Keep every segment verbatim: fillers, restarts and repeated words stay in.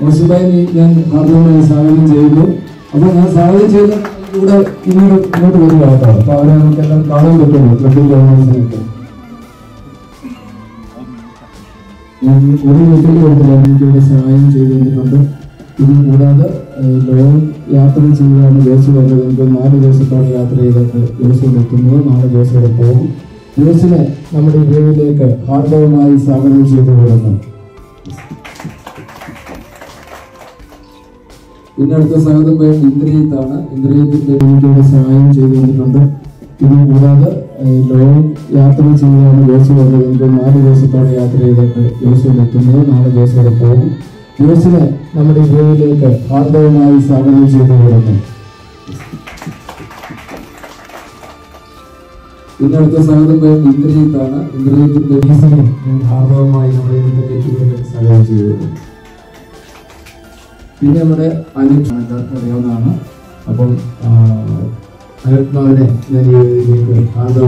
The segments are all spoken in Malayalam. Osibani and Haruna is having Jago. Upon us, Savage would have not very out of power and can follow the people. And only the people of the land to the Savage in the Toto, to the Lord Yathans and Joseph and the Mother Joseph of Yathre, Joseph of the Moon, Mother Joseph of the Pope. Joseph, somebody gave like a hard bow my Savage. In our society, by Indri Tana, Indri the sign changing the country. In Murada, a long Yatra China and Yosu of the Mari Yosapa Yatra, Yosu Latino, Nana Yosu of the Pope. Yosu, number three, like a hard boy, my Savage Yatra. In our society, by Indri Tana, Indri the Dizzy, and Harbor Mai, the Savage. We have a Anish and Ariana about other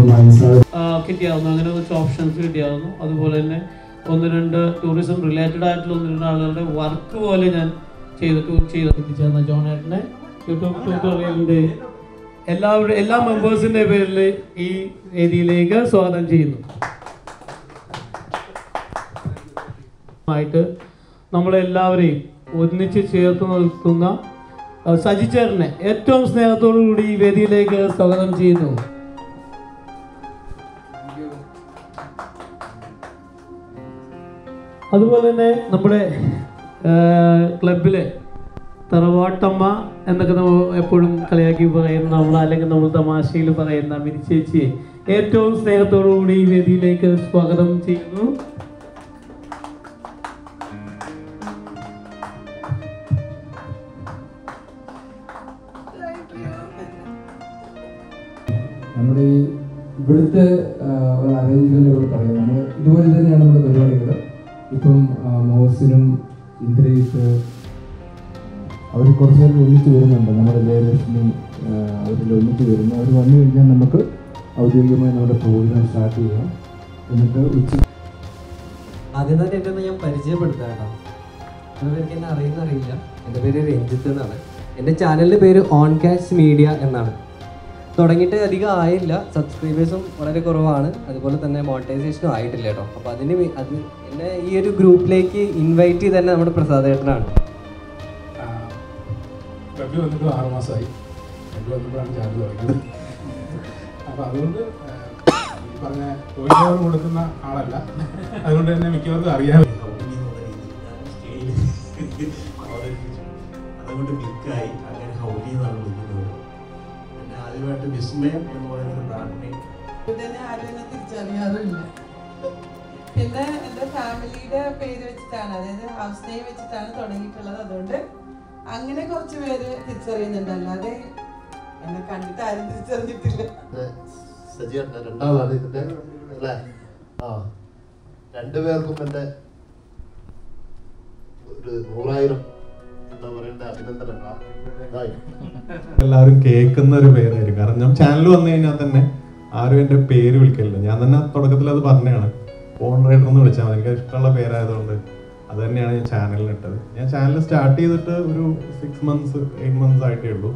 mines. Kitiana, options with Diano, other Volene, under tourism related at London, work college and Chile to Chile with Jana John at night. You took tutorial day. Allow members in a very E. Eddie Lager, Southern Chile. Namala Udnichi Chertuna, Sagicherne, Etoms Natur, Vedi Lake, Southern Gino. Aduvalene, number club billet, Tarawatama, and the Kano Kalaki Varena, Lake and Ultama, Shilvarena, Minichi, Etoms Natur, Vedi Lake, Southern Gino. Built an arrangement over Parana. Do it in another Belarga. Become Mosinum in three. Our concert will need to remember another layer of me. I will need to remember one new Indian number. I will give you another program start here. Adina did a young Parisian. We can arrange a region and the very range is another. And the channel is on Cast Media and another. Subscribers and monetization are idle. This group is invited to the Prasad. I am going to go to Armasai. I am going to go to Armasai. I am going to go to Armasai. I am going to You have to dismay and more than a brand name. But then I had nothing to tell you. The family paid with Tana, the house name with Tana, or any fellow, don't they? I'm going to go to where it's a in the Dalade and the country time is a little. Suggest that another is there. Ah, and the work of the Rulairo. എല്ലാവരും കേൾക്കുന്ന ഒരു പേരായിരിക്കും കാരണം ഞാൻ ചാനൽ വന്നു കഴിഞ്ഞാൽ തന്നെ ആരും എൻ്റെ പേര് വിളിക്കില്ല ഞാൻ തന്നെ തുടക്കത്തിൽ അത് പറഞ്ഞതാണ് ഫോൺ റൈഡർ എന്ന് വിളിച്ചാൽ മതി എനിക്ക് ഇഷ്ടമുള്ള പേരായതുകൊണ്ട് അത് തന്നെയാണ് ഞാൻ ചാനലിനിട്ടത് ഞാൻ ചാനൽ സ്റ്റാർട്ട് ചെയ്തിട്ട് ഒരു സിക്സ് മന്ത്സ് എയ്റ്റ് മന്ത്സ് ആയിട്ടേ ഉള്ളൂ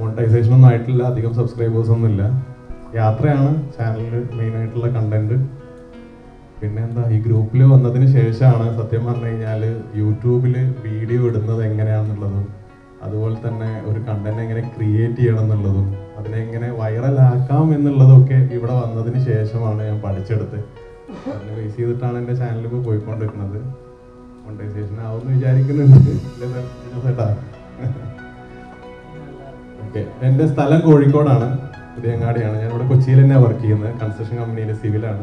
മോണിറ്റൈസേഷൻ ഒന്നും ആയിട്ടില്ല അധികം സബ്സ്ക്രൈബേഴ്സ് ഒന്നുമില്ല യാത്രയാണ് ചാനലിൽ മെയിനായിട്ടുള്ള കണ്ടന്റ്. പിന്നെ എന്താ ഈ ഗ്രൂപ്പിൽ വന്നതിന് ശേഷമാണ് സത്യം പറഞ്ഞു കഴിഞ്ഞാൽ യൂട്യൂബിൽ വീഡിയോ ഇടുന്നത് എങ്ങനെയാണെന്നുള്ളതും അതുപോലെ തന്നെ ഒരു കണ്ടന്റ് എങ്ങനെ ക്രിയേറ്റ് ചെയ്യണം എന്നുള്ളതും അതിനെങ്ങനെ വൈറലാക്കാം എന്നുള്ളതൊക്കെ ഇവിടെ വന്നതിന് ശേഷമാണ് ഞാൻ പഠിച്ചെടുത്ത്. അതിന് ബേസ് ചെയ്തിട്ടാണ് എൻ്റെ ചാനലിൽ ഇപ്പോൾ പോയിക്കൊണ്ടിരിക്കുന്നത്. മോണിറ്റൈസേഷൻ ആവുമെന്ന് വിചാരിക്കുന്നുണ്ട്. ഇല്ലേട്ടാ ഓക്കെ. എൻ്റെ സ്ഥലം കോഴിക്കോടാണ്, പുതിയങ്ങാടിയാണ്. ഞാനിവിടെ കൊച്ചിയിൽ തന്നെ വർക്ക് ചെയ്യുന്നത്, കൺസ്ട്രക്ഷൻ കമ്പനിയിൽ സിവിലാണ്.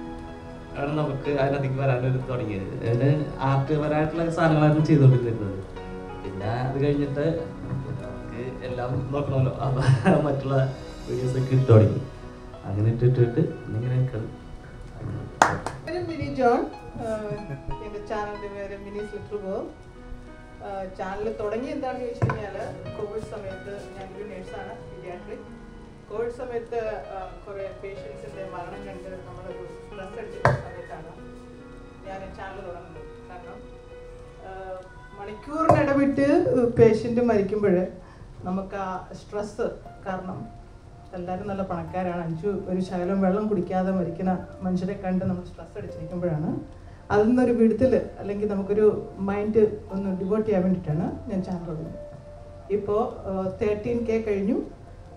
ആണ് നമുക്ക് അതിനധികം വരാനൊരു തുടങ്ങിയത്. അതിന് ആർട്ട്പരമായിട്ടുള്ള സാധനങ്ങളായിരുന്നു ചെയ്തുകൊണ്ടിരുന്നത്. പിന്നെ അത് കഴിഞ്ഞിട്ട് നമുക്ക് എല്ലാം നോക്കണമല്ലോ, അപ്പം മറ്റുള്ള വീഡിയോസൊക്കെ ഇട്ട് തുടങ്ങി. അങ്ങനെ ഇട്ടിട്ടിട്ട് ഇങ്ങനെ മിനി ജോൺ. എൻ്റെ ചാനലിൻ്റെ പേര് മിനിസ് ലിറ്റിൽ വേൾഡ്. ചാനൽ തുടങ്ങി എന്താണെന്ന് ചോദിച്ചു കഴിഞ്ഞാൽ കോവിഡ് സമയത്ത്, ഞാനൊരു നേഴ്സാണ് പീഡിയാട്രിക്, കോവിഡ് സമയത്ത് കുറേ പേഷ്യൻസിൻ്റെ മരണം കണ്ട് നമ്മളൊരു സ്ട്രെസ് എടുക്കുന്ന സമയത്താണ് ഞാൻ ചാനൽ തുടങ്ങുന്നത്. കാരണം മണിക്കൂറിനിടവിട്ട് പേഷ്യൻ്റ് മരിക്കുമ്പോൾ നമുക്ക് ആ സ്ട്രെസ് കാരണം, എല്ലാവരും നല്ല പണക്കാരാണ്, അഞ്ചു ഒരു ശകലം വെള്ളം കുടിക്കാതെ മരിക്കുന്ന മനുഷ്യരെ കണ്ട് നമ്മൾ സ്ട്രെസ് അടിച്ചിരിക്കുമ്പോഴാണ് അതിൽ നിന്നൊരു വിടുതൽ, അല്ലെങ്കിൽ നമുക്കൊരു മൈൻഡ് ഒന്ന് ഡിവോട്ട് ചെയ്യാൻ വേണ്ടിയിട്ടാണ് ഞാൻ ചാനൽ തുടങ്ങുന്നത്. ഇപ്പോൾ തേർട്ടീൻ കെ കഴിഞ്ഞു,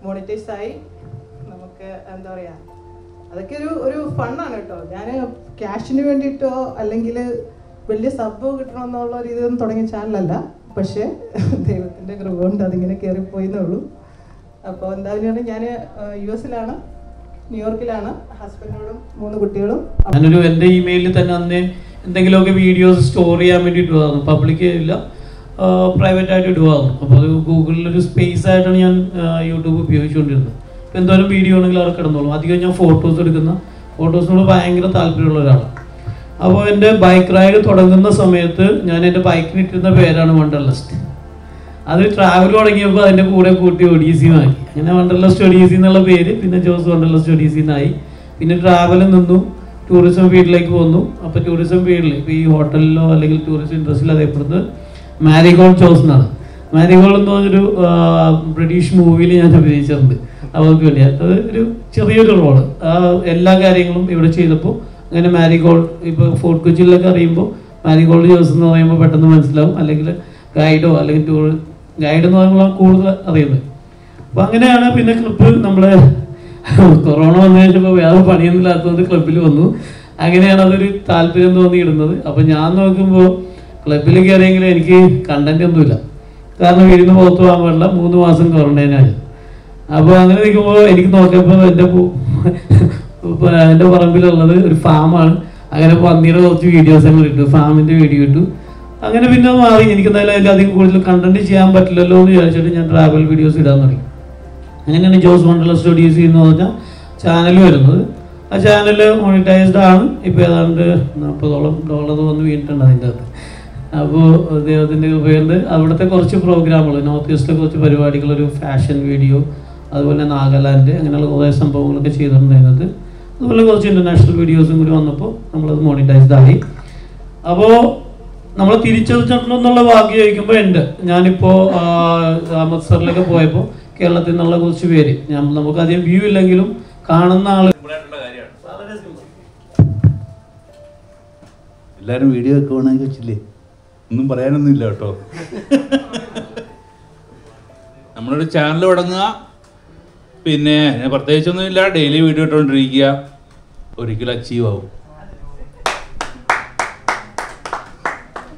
മോണിറ്റൈസായി. നമുക്ക് എന്താ പറയുക, അതൊക്കെ ഒരു ഒരു ഫണ്ണാണ് കേട്ടോ. ഞാൻ ക്യാഷിന് വേണ്ടിയിട്ടോ അല്ലെങ്കിൽ വലിയ സബ് കിട്ടണമെന്നുള്ള ഒരു ഇതൊന്നും തുടങ്ങിയ ചാനലല്ല. പക്ഷേ ദൈവത്തിൻ്റെ കൃപ കൊണ്ട് അതിങ്ങനെ കയറിപ്പോയിന്നേ ഉള്ളൂ. അപ്പോൾ എന്തായാലും ഞാൻ യു എസിലാണ്, ന്യൂയോർക്കിലാണ്, ഹസ്ബൻഡോടും മൂന്ന് കുട്ടികളും. ഞാനൊരു എൻ്റെ ഇമെയിലിൽ തന്നെ അന്ന് എന്തെങ്കിലുമൊക്കെ വീഡിയോസ് സ്റ്റോർ ചെയ്യാൻ വേണ്ടി ഇടുവായിരുന്നു. പബ്ലിക് ഇല്ല, പ്രൈവറ്റ് ആയിട്ട് ഇടുവായിരുന്നു. അപ്പോൾ അത് ഗൂഗിളിലൊരു സ്പേസ് ആയിട്ടാണ് ഞാൻ യൂട്യൂബ് ഉപയോഗിച്ചുകൊണ്ടിരുന്നത്. ഇപ്പോൾ എന്തോരം വീഡിയോ ആണെങ്കിൽ അവിടെ കിടന്നോളും. അധികം ഞാൻ ഫോട്ടോസ് എടുക്കുന്ന, ഫോട്ടോസിനോട് ഭയങ്കര താല്പര്യമുള്ള ഒരാളാണ്. അപ്പോൾ എൻ്റെ ബൈക്ക് റൈഡ് തുടങ്ങുന്ന സമയത്ത് ഞാൻ എൻ്റെ ബൈക്കിനിട്ടിരുന്ന പേരാണ് വണ്ടർലസ്റ്റ്. അത് ട്രാവൽ തുടങ്ങിയപ്പോൾ അതിൻ്റെ കൂടെ കൂട്ടി ഒഡീസിയുമാക്കി. അങ്ങനെ വണ്ടർലസ് ഒഡീസി എന്നുള്ള പേര്, പിന്നെ ജോസ് വണ്ടർലസ് ഒഡീസിന്നായി. പിന്നെ ട്രാവൽ നിന്നു, ടൂറിസം ഫീൽഡിലേക്ക് വന്നു. അപ്പോൾ ടൂറിസം ഫീൽഡിൽ ഇപ്പോൾ ഈ ഹോട്ടലിലോ അല്ലെങ്കിൽ ടൂറിസം ഇൻഡസ്ട്രിയിലോ അതേപ്പെടുന്നത് മാരിഗോൾഡ് ജോസ് എന്നാണ്. മാരിഗോൾഡ് എന്ന് പറഞ്ഞൊരു ബ്രിട്ടീഷ് മൂവിയിൽ ഞാൻ അഭിനയിച്ചിട്ടുണ്ട് അവർക്ക് വേണ്ടി. അത് ഒരു ചെറിയൊരു റോള്, എല്ലാ കാര്യങ്ങളും ഇവിടെ ചെയ്തപ്പോൾ അങ്ങനെ മാരിഗോൾഡ്. ഇപ്പോൾ ഫോർട്ട് കൊച്ചിയിലൊക്കെ അറിയുമ്പോൾ മാരിഗോൾഡ് ജോസ് എന്ന് പറയുമ്പോൾ പെട്ടെന്ന് മനസ്സിലാവും. അല്ലെങ്കിൽ ഗൈഡോ അല്ലെങ്കിൽ ടൂർ ഗൈഡ് എന്ന് പറയുമ്പോൾ കൂടുതൽ അറിയുന്നത്. അപ്പം അങ്ങനെയാണ്. പിന്നെ ക്ലബ്ബ് നമ്മൾ കൊറോണ വന്നു കഴിഞ്ഞപ്പോൾ വേറെ പണിയൊന്നുമില്ലാത്തത് ക്ലബ്ബിൽ വന്നു. അങ്ങനെയാണ് അതൊരു താല്പര്യം തോന്നി ഇടുന്നത്. അപ്പം ഞാൻ നോക്കുമ്പോൾ ക്ലബ്ബിൽ കയറിയെങ്കിലും എനിക്ക് കണ്ടന്റ് ഒന്നുമില്ല. കാരണം വീട്ടിൽ നിന്ന് പുറത്ത് പോകാൻ പാടില്ല, മൂന്ന് മാസം ക്വാറന്റൈനായി. അപ്പോൾ അങ്ങനെ നിൽക്കുമ്പോൾ എനിക്ക് നോക്കിയപ്പോൾ എൻ്റെ എൻ്റെ പറമ്പിലുള്ളത് ഒരു ഫാമാണ്. അങ്ങനെ പന്നിയുടെ കുറച്ച് വീഡിയോസ് ഞങ്ങൾ ഇട്ടു, ഫാമിൻ്റെ വീഡിയോ ഇട്ടു. അങ്ങനെ പിന്നെ മാറി. എനിക്കെന്തായാലും അതിലധികം കൂടുതൽ കണ്ടന്റ് ചെയ്യാൻ പറ്റില്ലല്ലോ എന്ന് വിചാരിച്ചിട്ട് ഞാൻ ട്രാവൽ വീഡിയോസ് ഇടാൻ തുടങ്ങി. അങ്ങനെയാണ് ജോസ് വണ്ടർലസ് സ്റ്റോഡീസ് എന്ന് പറഞ്ഞാൽ ചാനൽ വരുന്നത്. ആ ചാനൽ മോണിറ്റൈസ്ഡ് ആണ്. ഇപ്പോൾ ഏതാണ്ട് നാൽപ്പതോളം ഡോളർ വന്ന് വീണിട്ടുണ്ട് അതിൻ്റെ അകത്ത്. അപ്പോൾ ദൈവത്തിൻ്റെ ഉപയോഗം അവിടുത്തെ കുറച്ച് പ്രോഗ്രാമുകൾ, നോർത്ത് ഈസ്റ്റിലെ കുറച്ച് പരിപാടികൾ, ഒരു ഫാഷൻ വീഡിയോ, അതുപോലെ നാഗാലാൻഡ്, അങ്ങനെയുള്ള കുറേ സംഭവങ്ങളൊക്കെ ചെയ്തിട്ടുണ്ട് അതിനകത്ത്. അതുപോലെ കുറച്ച് ഇൻ്റർനാഷണൽ വീഡിയോസും കൂടി വന്നപ്പോൾ നമ്മളത് മോണിറ്റൈസ്ഡ് ആയി. അപ്പോൾ നമ്മൾ തിരിച്ചറിഞ്ഞിട്ടുണ്ടോ എന്നുള്ള ഭാഗ്യം ചോദിക്കുമ്പോൾ ഉണ്ട്. ഞാനിപ്പോൾ അമൃത്സറിലൊക്കെ പോയപ്പോൾ കേരളത്തിൽ നിന്നുള്ള കുറച്ച് പേര്, ഞാൻ നമുക്ക് അധികം വ്യൂ ഇല്ലെങ്കിലും കാണുന്ന ആൾ എല്ലാവരും വീഡിയോ ഒക്കെ വേണമെങ്കിൽ വെച്ചില്ലേ. ഒന്നും പറയാനൊന്നും ഇല്ല കേട്ടോ. നമ്മളൊരു ചാനൽ തുടങ്ങുക, പിന്നെ പ്രത്യേകിച്ചൊന്നും ഇല്ല, ഡെയിലി വീഡിയോ ഇട്ടുകൊണ്ടിരിക്കുക, ഒരിക്കലും അച്ചീവ് ആവും.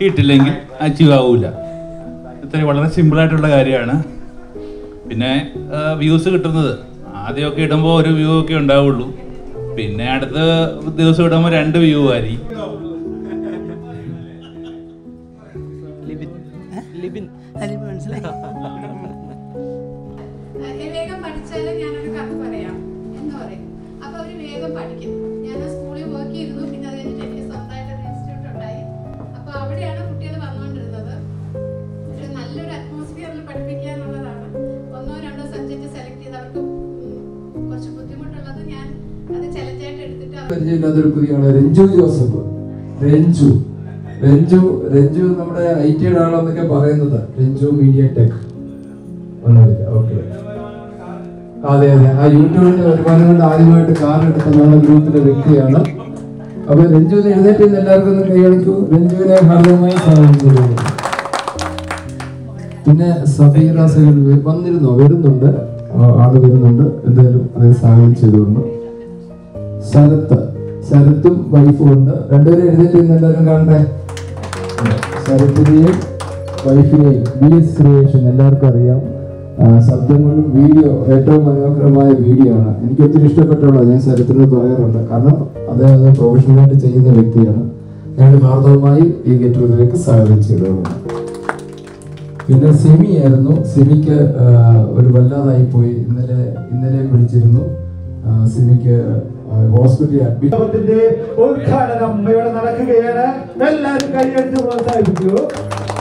ഇട്ടില്ലെങ്കിൽ അച്ചീവ് ആവൂല. ഇത്രയും വളരെ സിമ്പിളായിട്ടുള്ള കാര്യമാണ്. പിന്നെ വ്യൂസ് കിട്ടുന്നത് ആദ്യമൊക്കെ ഇടുമ്പോൾ ഒരു വ്യൂ ഒക്കെ ഉണ്ടാവുള്ളൂ. പിന്നെ അടുത്ത ദിവസം ഇടുമ്പോൾ രണ്ട് വ്യൂ ആയി. അപ്പൊ അവര് വേഗം പഠിക്കും. ഞാൻ സ്കൂളിൽ വർക്ക് ചെയ്തു. പിന്നെ another Renju Joseph. Renju. Renju, Renju, number eighty dollars on the Caparenda. Renju Media Tech. Okay. Are you doing the one argument to car at the London group to the Victoriana? About Renju, the other in the Largo, Renju, and Harlem. In a Safira, second weapon, is over the number, or other than the Sarata. Saratum by phone, and there is in the Naranga Saratiri by Fini, B S creation, and our career, subdominant video, etomanograma video, and get the distributor as a Saraturu Boyer on the Kana, other professional to change the Victiana, and Hardomai, you get to the silence. In the semi Erno, Semica Urbala Ipoi, in the Bridgerno, Semica. Hospital admit. Today, all kind of a mayor and a